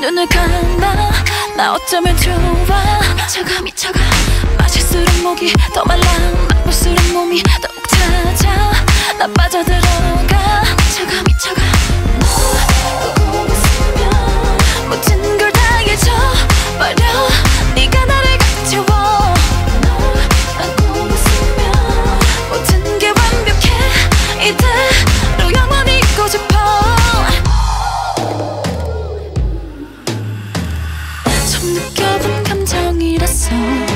눈을 감아 나 어쩌면 좋아 미쳐가 미쳐가 마실수록 목이 더 말라 맛볼수록 몸이 더욱 찾아 나 빠져들어가 미쳐가 미쳐가 너 보고 있으면 모든 걸 다 잊어버려 네가 나를 가치워 너 보고 있으면 모든 게 완벽해 이대로 영원히 있고 싶어 느껴본 감정이라서